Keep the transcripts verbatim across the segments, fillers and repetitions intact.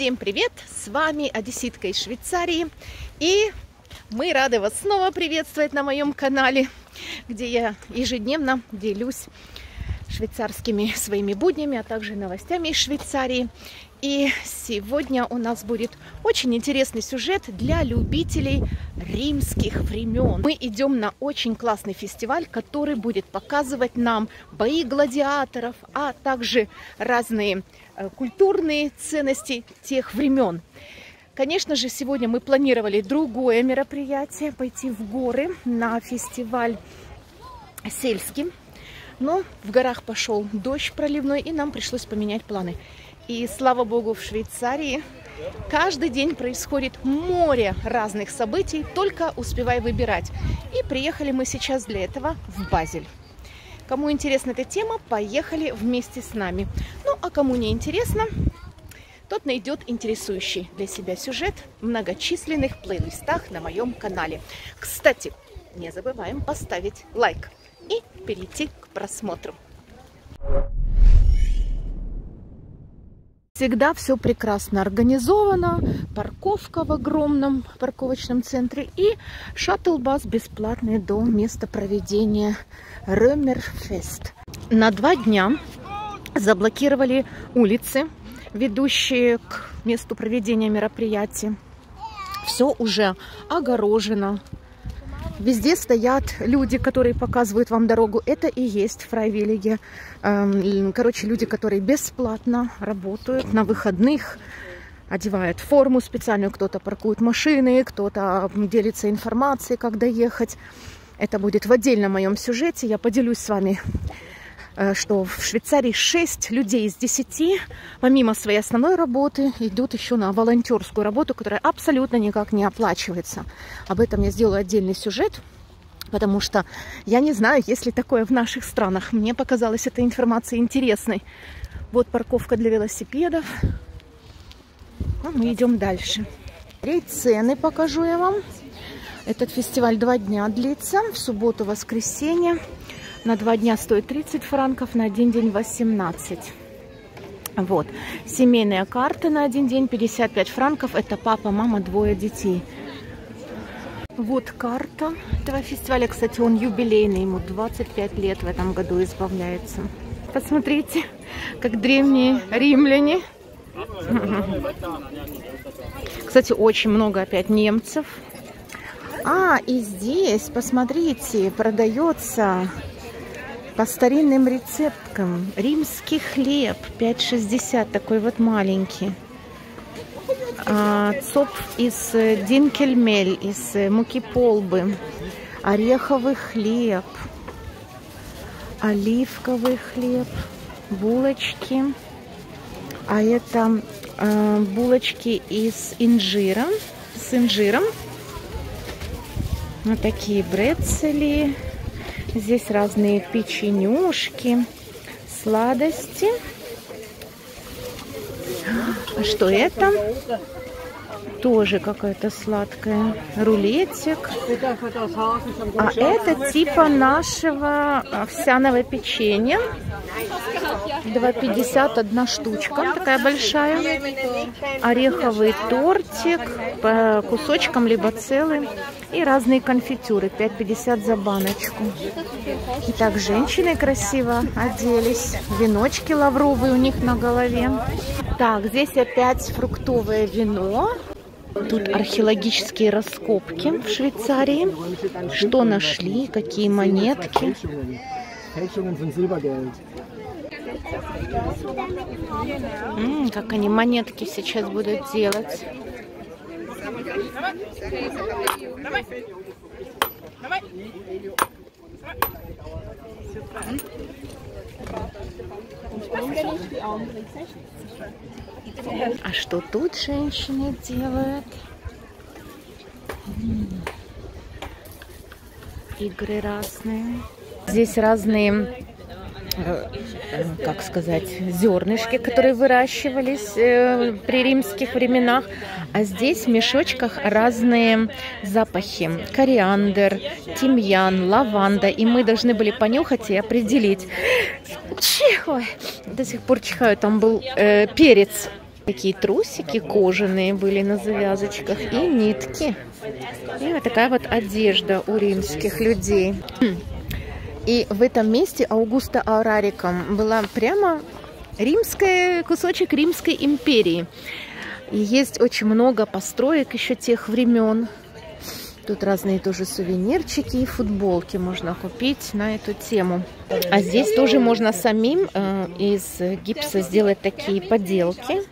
Всем привет! С вами Одесситка из Швейцарии, и мы рады вас снова приветствовать на моем канале, где я ежедневно делюсь швейцарскими своими буднями, а также новостями из Швейцарии. И сегодня у нас будет очень интересный сюжет для любителей римских времен. Мы идем на очень классный фестиваль, который будет показывать нам бои гладиаторов, а также разные культурные ценности тех времен. Конечно же, сегодня мы планировали другое мероприятие, пойти в горы на фестиваль сельский. Но в горах пошел дождь проливной, и нам пришлось поменять планы. И слава богу, в Швейцарии каждый день происходит море разных событий, только успевай выбирать. И приехали мы сейчас для этого в Базель. Кому интересна эта тема, поехали вместе с нами. Ну, а кому не интересно, тот найдет интересующий для себя сюжет в многочисленных плейлистах на моем канале. Кстати, не забываем поставить лайк и перейти к просмотру. Всегда все прекрасно организовано, парковка в огромном парковочном центре и шаттл-бас бесплатный до места проведения Ромерфест. На два дня заблокировали улицы, ведущие к месту проведения мероприятий. Все уже огорожено. Везде стоят люди, которые показывают вам дорогу. Это и есть фрайвиллиге. Короче, люди, которые бесплатно работают на выходных, одевают форму специальную, кто-то паркует машины, кто-то делится информацией, как доехать. Это будет в отдельном моем сюжете. Я поделюсь с вами, что в Швейцарии шесть людей из десяти, помимо своей основной работы, идут еще на волонтерскую работу, которая абсолютно никак не оплачивается. Об этом я сделаю отдельный сюжет, потому что я не знаю, есть ли такое в наших странах. Мне показалась эта информация интересной. Вот парковка для велосипедов. Ну, мы идем дальше. И цены покажу я вам. Этот фестиваль два дня длится, в субботу, воскресенье. На два дня стоит тридцать франков, на один день восемнадцать. Вот. Семейная карта на один день пятьдесят пять франков. Это папа, мама, двое детей. Вот карта этого фестиваля. Кстати, он юбилейный. Ему двадцать пять лет в этом году избавляется. Посмотрите, как древние римляне. Кстати, очень много опять немцев. А, и здесь, посмотрите, продается... По старинным рецептам римский хлеб пять шестьдесят, такой вот маленький. А, цоп из динкельмель, из муки полбы. Ореховый хлеб. Оливковый хлеб. Булочки. А это а, булочки из инжира. С инжиром. Вот такие брецели. Здесь разные печенюшки, сладости. А что это? Тоже какая-то сладкая. Рулетик. А это типа нашего овсяного печенья. два пятьдесят одна штучка, такая большая. Ореховый тортик по кусочкам, либо целый. И разные конфитюры, пять пятьдесят за баночку. Итак, женщины красиво оделись. Веночки лавровые у них на голове. Так, здесь опять фруктовое вино. Тут археологические раскопки в Швейцарии. Что нашли, какие монетки. М-м, как они монетки сейчас будут делать. А что тут женщины делают? Игры разные. Здесь разные, как сказать, зернышки, которые выращивались при римских временах. А здесь в мешочках разные запахи. Кориандр, тимьян, лаванда. И мы должны были понюхать и определить. Чихой! До сих пор чихаю. Там был э, перец. Такие трусики кожаные были на завязочках и нитки. И вот такая вот одежда у римских людей. И в этом месте Августа Аурарика была прямо римская, кусочек Римской империи. И есть очень много построек еще тех времен. Тут разные тоже сувенирчики и футболки можно купить на эту тему. А здесь тоже можно самим э, из гипса сделать такие поделки.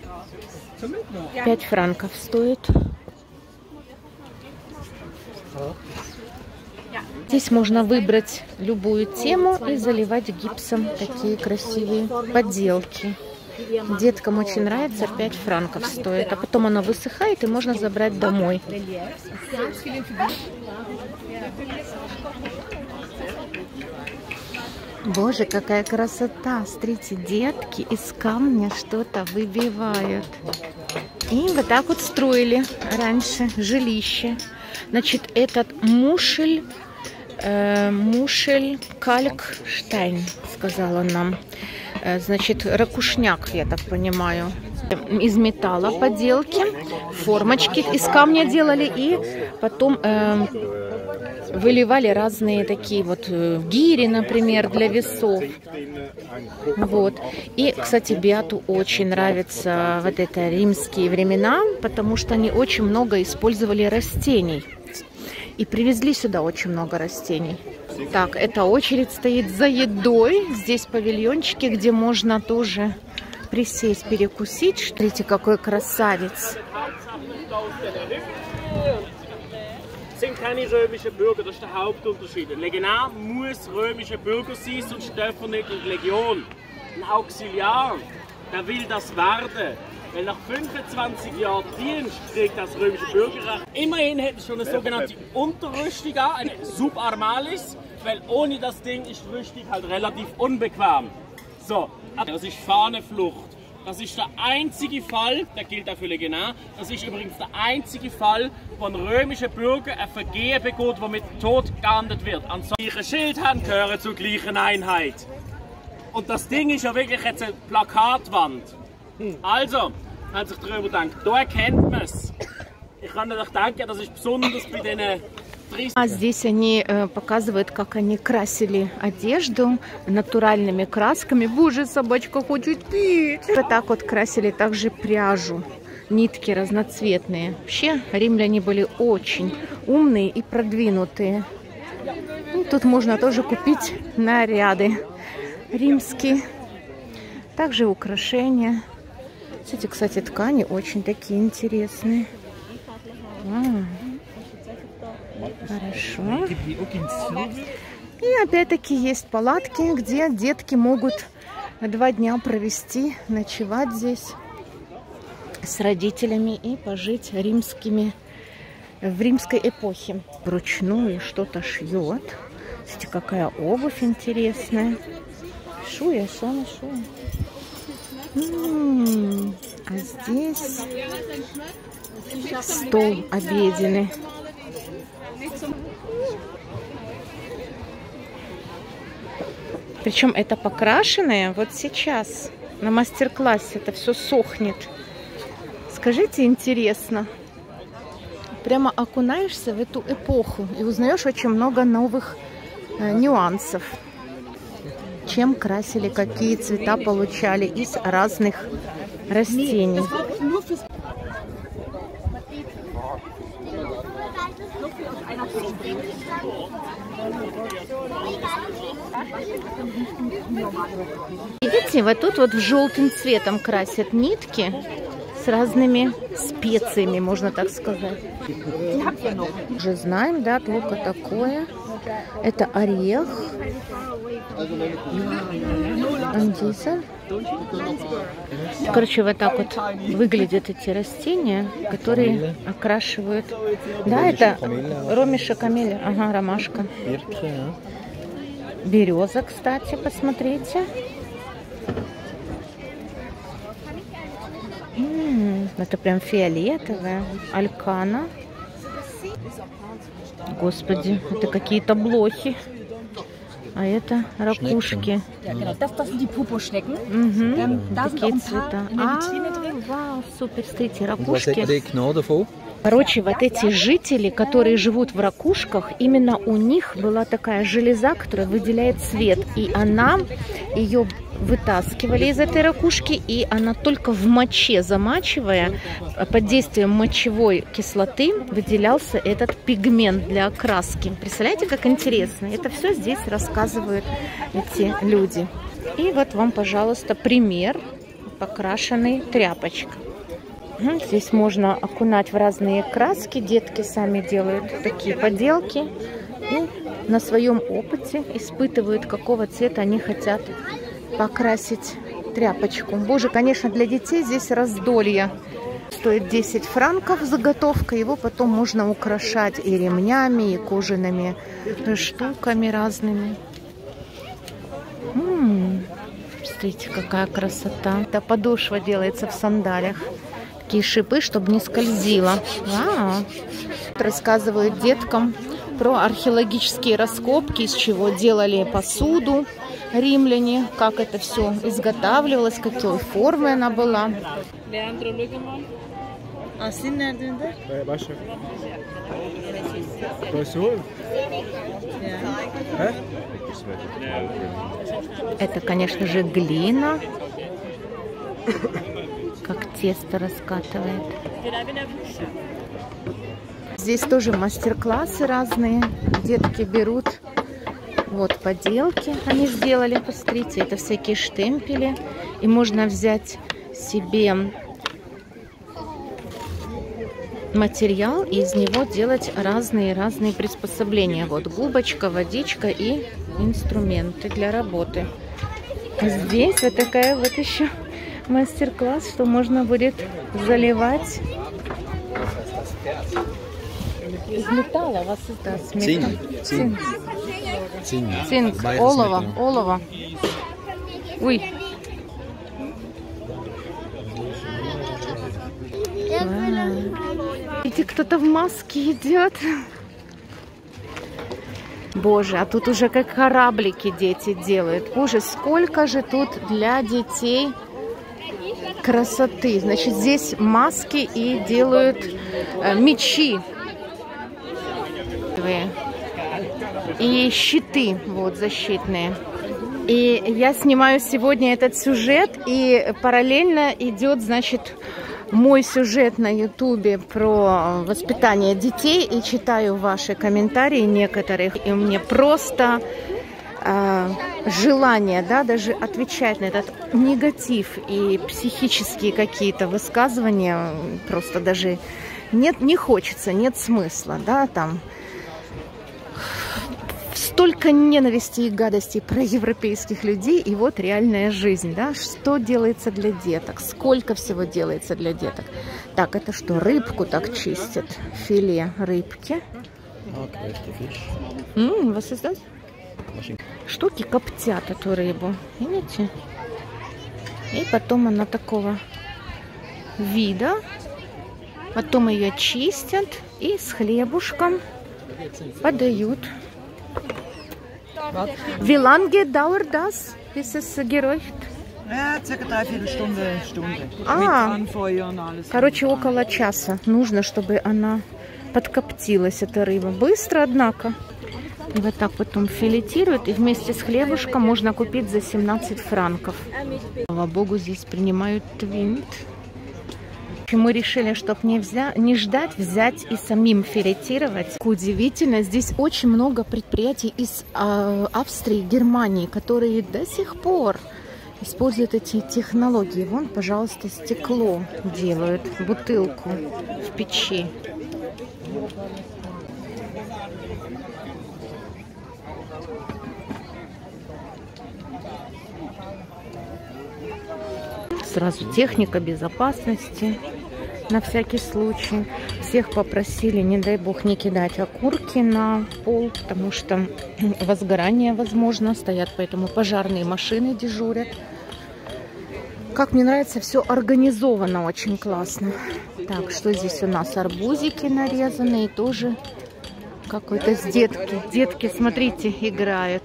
пять франков стоит. Здесь можно выбрать любую тему и заливать гипсом такие красивые поделки. Деткам очень нравится, пять франков стоит. А потом она высыхает и можно забрать домой. Боже, какая красота! Смотрите, детки из камня что-то выбивают. И вот так вот строили раньше жилище. Значит, этот мушель, э, мушель Калькштайн, сказала нам. Значит, ракушняк, я так понимаю. Из металла поделки, формочки из камня делали и потом э, выливали разные такие вот гири, например, для весов. Вот. И, кстати, Биату очень нравятся вот это римские времена, потому что они очень много использовали растений. И привезли сюда очень много растений. Так, эта очередь стоит за едой. Здесь павильончики, где можно тоже присесть, перекусить. Смотрите, какой красавец. Weil nach fünfundzwanzig Jahren Dienst kriegt das römische Bürgerrecht. Immerhin hätten sie schon eine sogenannte Unterrüstung an, eine Subarmalis, weil ohne das Ding ist Rüstung halt relativ unbequem. So, das ist Fahnenflucht. Das ist der einzige Fall, der gilt auch für Legenä, das ist übrigens der einzige Fall, wo ein römischer Bürger ein Vergehen begeht, das mit Tod geahndet wird. Ansonsten Schild haben, gehören zur gleichen Einheit. Und das Ding ist ja wirklich jetzt eine Plakatwand. Also, wenn sich darüber gedacht, da erkennt man es. Ich kann natürlich denken, das ist besonders bei diesen... А здесь они э, показывают, как они красили одежду натуральными красками. Боже, собачка хочет пить! Вот так вот красили также пряжу, нитки разноцветные. Вообще, римляне были очень умные и продвинутые. Ну, тут можно тоже купить наряды римские. Также украшения. Эти, кстати, ткани очень такие интересные. А, хорошо. И опять-таки есть палатки, где детки могут два дня провести, ночевать здесь с родителями и пожить римскими, в римской эпохе. Вручную что-то шьет. Смотрите, какая обувь интересная. Шуя, шона, шуя. М-м-м. А здесь стол обеденный. Причем это покрашенное вот сейчас на мастер-классе это все сохнет. Скажите, интересно. Прямо окунаешься в эту эпоху и узнаешь очень много новых э, нюансов. Чем красили, какие цвета получали из разных растений. Видите, вот тут вот в желтым цветом красят нитки с разными специями, можно так сказать. Уже знаем, да, только такое. Это орех. Андиза. Короче, вот так вот выглядят эти растения, которые окрашивают. Да, это ромиша камеля, ага, ромашка. Береза, кстати, посмотрите. М-м, это прям фиолетовая. Алькана. Господи, это какие-то блохи. А это ракушки. Угу. Такие цвета. А, вау. Короче, вот эти жители, которые живут в ракушках, именно у них была такая железа, которая выделяет свет. И она, ее вытаскивали из этой ракушки, и она только в моче замачивая, под действием мочевой кислоты выделялся этот пигмент для окраски. Представляете, как интересно? Это все здесь рассказывают эти люди. И вот вам, пожалуйста, пример покрашенной тряпочкой. Здесь можно окунать в разные краски. Детки сами делают такие поделки и на своем опыте испытывают, какого цвета они хотят покрасить тряпочку. Боже, конечно, для детей здесь раздолье. Стоит десять франков заготовка. Его потом можно украшать и ремнями, и кожаными штуками разными. М-м-м. Смотрите, какая красота. Эта подошва делается в сандалях. Такие шипы, чтобы не скользило. Вау. Рассказывают деткам про археологические раскопки, из чего делали посуду римляне, как это все изготавливалось, какой формы она была. Это, конечно же, глина. Как тесто раскатывает. Здесь тоже мастер-классы разные. Детки берут вот поделки. Они сделали, посмотрите, это всякие штемпели. И можно взять себе материал и из него делать разные-разные приспособления. Вот губочка, водичка и инструменты для работы. Здесь вот такая вот еще... мастер-класс, что можно будет заливать из металла. Вас это смета. Цинк. Цинк. Цинк. Олово. Олово. Ой. Видите, кто-то в маске идет. Боже, а тут уже как кораблики дети делают. Боже, сколько же тут для детей красоты. Значит, здесь маски и делают э, мечи и щиты, вот, защитные. И я снимаю сегодня этот сюжет, и параллельно идет, значит, мой сюжет на ютубе про воспитание детей, и читаю ваши комментарии некоторых, и мне просто... желание, да, даже отвечать на этот негатив и психические какие-то высказывания просто даже нет, не хочется, нет смысла, да, там столько ненависти и гадостей про европейских людей, и вот реальная жизнь, да, что делается для деток, сколько всего делается для деток. Так, это что, рыбку так чистят, филе рыбки. М-м, вас издать? Штуки коптят эту рыбу, видите? И потом она такого вида. Потом ее чистят и с хлебушком подают. Wie lange dauert das, bis es geräucht? А, короче, около часа нужно, чтобы она подкоптилась, эта рыба. Быстро, однако. И вот так потом филетируют. И вместе с хлебушком можно купить за семнадцать франков. Слава богу, здесь принимают твинт. Мы решили, чтобы не, взя... не ждать, взять и самим филетировать. Удивительно, здесь очень много предприятий из э, Австрии, Германии, которые до сих пор используют эти технологии. Вон, пожалуйста, стекло делают, бутылку в печи. Сразу техника безопасности на всякий случай. Всех попросили, не дай бог, не кидать окурки на пол, потому что возгорание возможно. Стоят поэтому пожарные машины, дежурят. Как мне нравится, все организовано очень классно. Так, что здесь у нас? Арбузики нарезанные тоже. Какой-то с детки. Детки, смотрите, играют.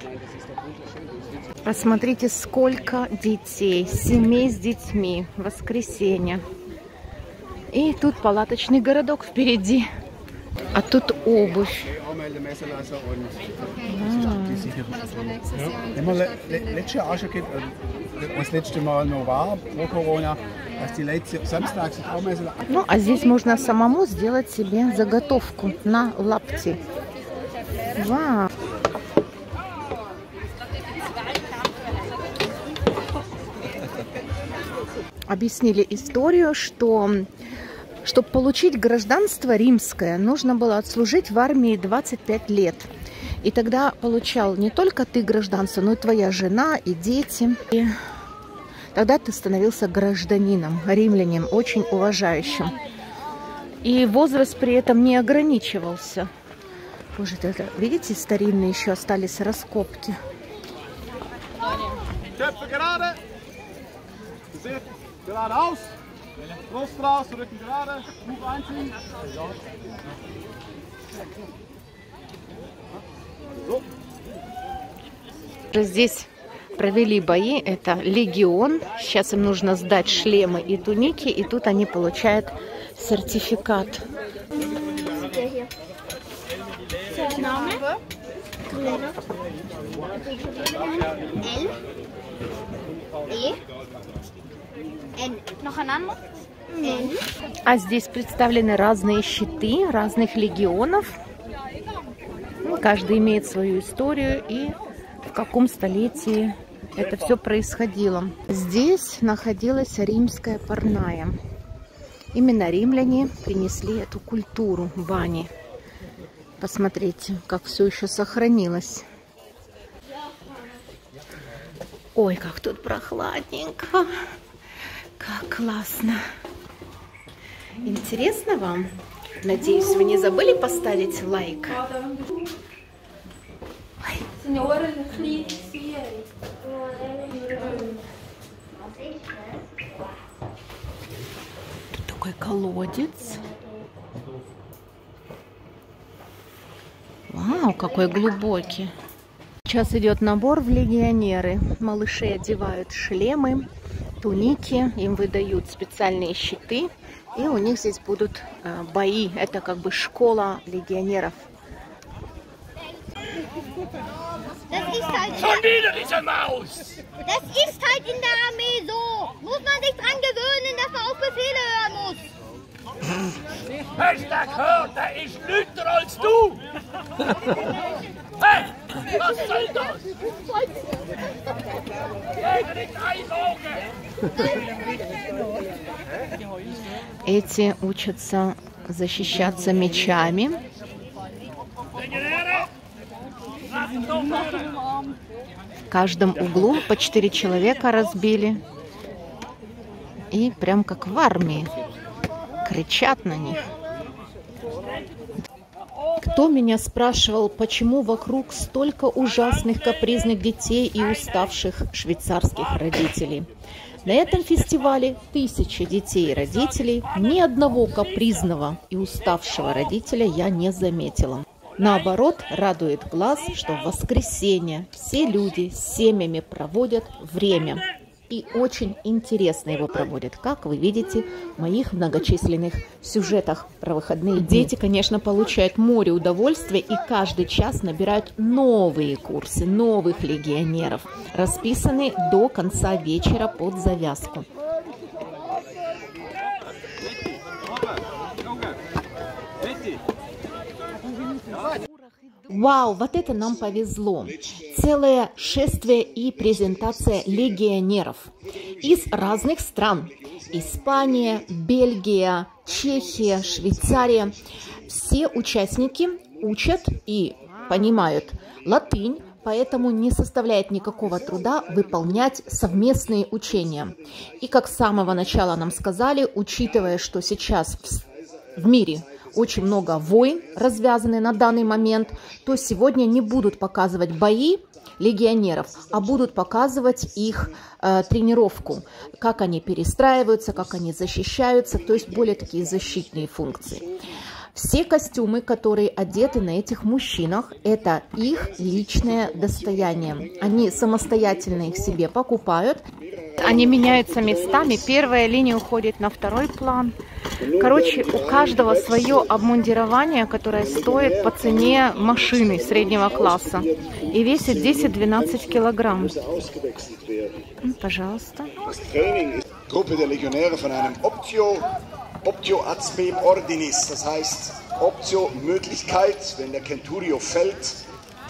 Посмотрите, сколько детей, семей с детьми. Воскресенье. И тут палаточный городок впереди. А тут обувь. Ну, а здесь можно самому сделать себе заготовку на лапти. Вау! Объяснили историю, что чтобы получить гражданство римское, нужно было отслужить в армии двадцать пять лет. И тогда получал не только ты гражданство, но и твоя жена, и дети. И тогда ты становился гражданином, римлянин, очень уважающим. И возраст при этом не ограничивался. Боже, это, видите, старинные еще остались раскопки. Здесь провели бои, это легион. Сейчас им нужно сдать шлемы и туники, и тут они получают сертификат. А здесь представлены разные щиты разных легионов. Каждый имеет свою историю и в каком столетии это все происходило. Здесь находилась римская парная. Именно римляне принесли эту культуру бани. Посмотрите, как все еще сохранилось. Ой, как тут прохладненько. Как классно! Интересно вам? Надеюсь, вы не забыли поставить лайк. Ой. Тут такой колодец. Вау, какой глубокий. Сейчас идет набор в легионеры. Малыши одевают шлемы, туники, им выдают специальные щиты, и у них здесь будут бои. Это как бы школа легионеров. Эти учатся защищаться мечами. В каждом углу по четыре человека разбили. И прям как в армии. Кричат на них. Кто меня спрашивал, почему вокруг столько ужасных капризных детей и уставших швейцарских родителей? На этом фестивале тысячи детей и родителей, ни одного капризного и уставшего родителя я не заметила. Наоборот, радует глаз, что в воскресенье все люди с семьями проводят время. И очень интересно его проводят, как вы видите в моих многочисленных сюжетах про выходные дни. Дети, конечно, получают море удовольствия и каждый час набирают новые курсы, новых легионеров, расписаны до конца вечера под завязку. Вау, вот это нам повезло! Целое шествие и презентация легионеров из разных стран. Испания, Бельгия, Чехия, Швейцария. Все участники учат и понимают латынь, поэтому не составляет никакого труда выполнять совместные учения. И как с самого начала нам сказали, учитывая, что сейчас в мире очень много войн развязаны на данный момент, то сегодня не будут показывать бои легионеров, а будут показывать их э, тренировку, как они перестраиваются, как они защищаются, то есть более такие защитные функции. Все костюмы, которые одеты на этих мужчинах, это их личное достояние. Они самостоятельно их себе покупают. Они меняются местами. Первая линия уходит на второй план. Короче, у каждого свое обмундирование, которое стоит по цене машины среднего класса и весит десять-двенадцать килограмм. Пожалуйста. Opcio Adsbeb Ordinis, das heißt Opcio Möglichkeit, wenn der Centurio fällt,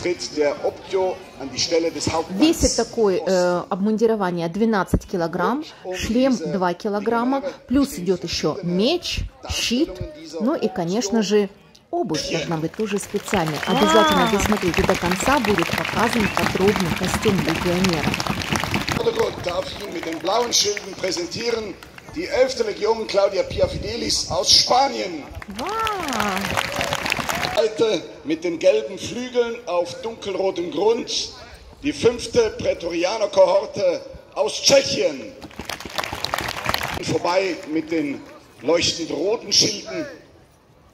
tritt der Opcio an die Stelle des Hauptmanns. Весит такое э, обмундирование двенадцать килограмм, шлем два килограмма, плюс идет еще меч, щит, ну и, конечно же, обувь должна быть тоже специальной. Обязательно досмотрите до конца, будет показан подробный костюм легионера. Darf ich Ihnen mit den blauen Schilden präsentieren Die elfte Legion Claudia Pia Fidelis aus Spanien. Wow. Mit den gelben Flügeln auf dunkelrotem Grund. Die fünfte Praetorianer-Kohorte aus Tschechien. Vorbei mit den leuchtend roten Schilden.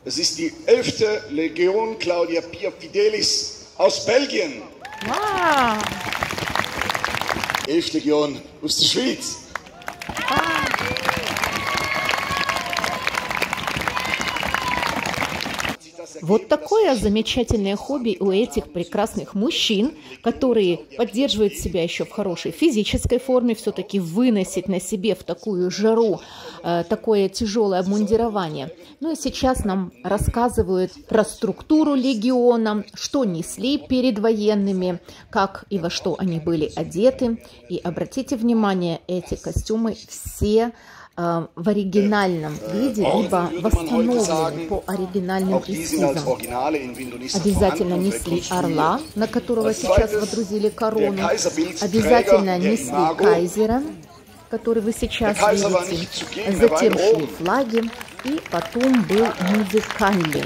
Das ist die elfte Legion Claudia Pia Fidelis aus Belgien. Wow. elfte Legion aus der Schweiz. Вот такое замечательное хобби у этих прекрасных мужчин, которые поддерживают себя еще в хорошей физической форме, все-таки выносить на себе в такую жару э, такое тяжелое обмундирование. Ну и сейчас нам рассказывают про структуру легиона, что несли перед военными, как и во что они были одеты. И обратите внимание, эти костюмы все в оригинальном виде, либо восстановлены по оригинальным эскизам. Обязательно несли орла, на которого сейчас водрузили корону. Обязательно несли кайзера, который вы сейчас видите. Затем шли флаги, и потом был музыкальный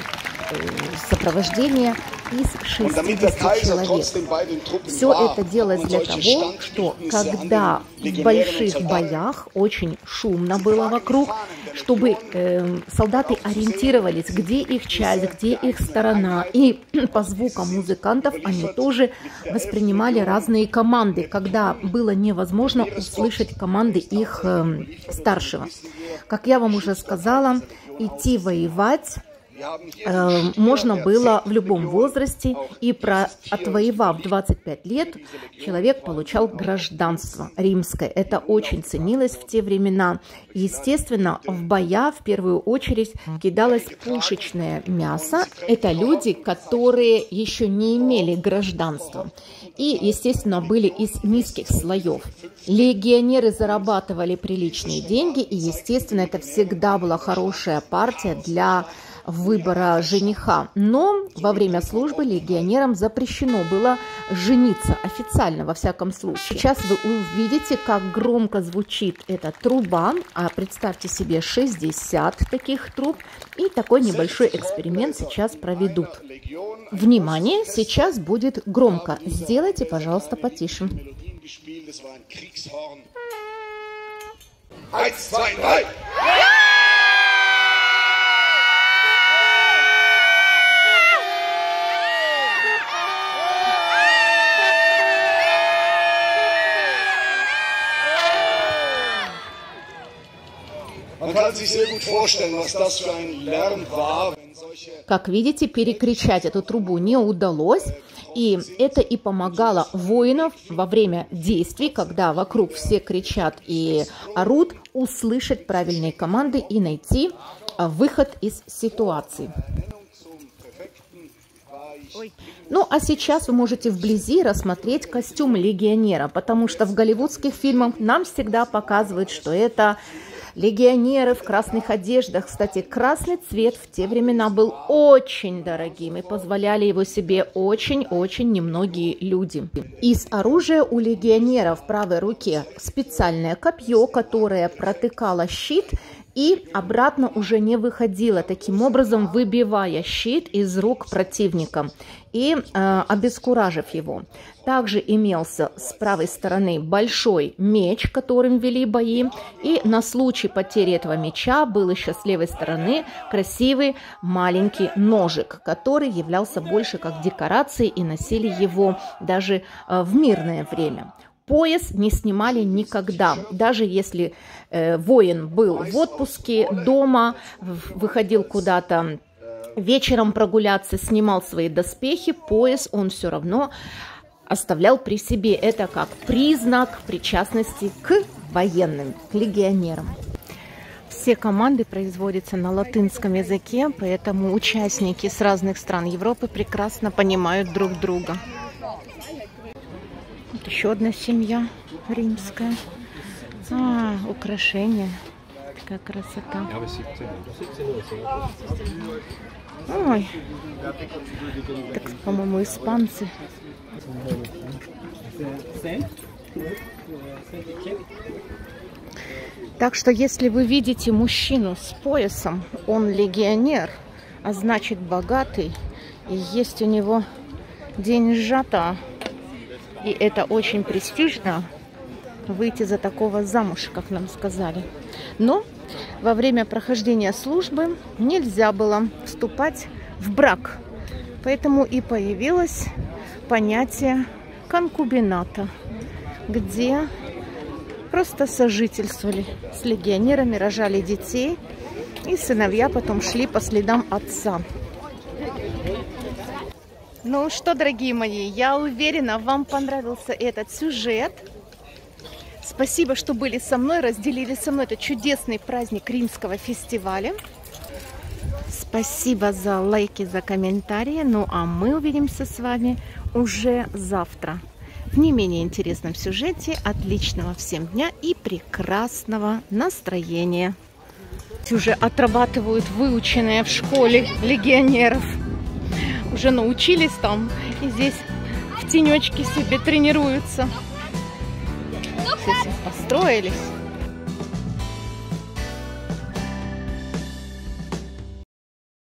сопровождение из шестидесяти человек. Все это делалось для того, что когда в больших боях очень шумно было вокруг, чтобы э, солдаты ориентировались, где их часть, где их сторона. И по звукам музыкантов они тоже воспринимали разные команды, когда было невозможно услышать команды их э, старшего. Как я вам уже сказала, идти воевать можно было в любом возрасте, и про, отвоевав двадцать пять лет, человек получал гражданство римское. Это очень ценилось в те времена. Естественно, в боя в первую очередь кидалось пушечное мясо. Это люди, которые еще не имели гражданства и, естественно, были из низких слоев. Легионеры зарабатывали приличные деньги, и, естественно, это всегда была хорошая партия для выбора жениха. Но во время службы легионерам запрещено было жениться официально, во всяком случае. Сейчас вы увидите, как громко звучит эта труба. А представьте себе шестьдесят таких труб. И такой небольшой эксперимент сейчас проведут. Внимание, сейчас будет громко. Сделайте, пожалуйста, потише. Как видите, перекричать эту трубу не удалось, и это и помогало воинам во время действий, когда вокруг все кричат и орут, услышать правильные команды и найти выход из ситуации. Ну, а сейчас вы можете вблизи рассмотреть костюм легионера, потому что в голливудских фильмах нам всегда показывают, что это легионеры в красных одеждах. Кстати, красный цвет в те времена был очень дорогим, и позволяли его себе очень-очень немногие люди. Из оружия у легионера в правой руке специальное копье, которое протыкало щит и обратно уже не выходила, таким образом выбивая щит из рук противника и э, обескуражив его. Также имелся с правой стороны большой меч, которым вели бои, и на случай потери этого меча был еще с левой стороны красивый маленький ножик, который являлся больше как декорацией, и носили его даже э, в мирное время. Пояс не снимали никогда, даже если э, воин был в отпуске, дома, выходил куда-то вечером прогуляться, снимал свои доспехи, пояс он все равно оставлял при себе. Это как признак причастности к военным, к легионерам. Все команды производятся на латинском языке, поэтому участники с разных стран Европы прекрасно понимают друг друга. Вот еще одна семья римская. А, украшения. Такая красота. Ой. Так, по-моему, испанцы. Так что, если вы видите мужчину с поясом, он легионер, а значит богатый, и есть у него деньжата. И это очень престижно, выйти за такого замуж, как нам сказали. Но во время прохождения службы нельзя было вступать в брак. Поэтому и появилось понятие конкубината, где просто сожительствовали с легионерами, рожали детей, и сыновья потом шли по следам отца. Ну что, дорогие мои, я уверена, вам понравился этот сюжет. Спасибо, что были со мной, разделили со мной этот чудесный праздник римского фестиваля. Спасибо за лайки, за комментарии. Ну а мы увидимся с вами уже завтра в не менее интересном сюжете. Отличного всем дня и прекрасного настроения. Уже отрабатывают выученные в школе легионеров. Уже научились там и здесь в тенечке себе тренируются. Все, все построились.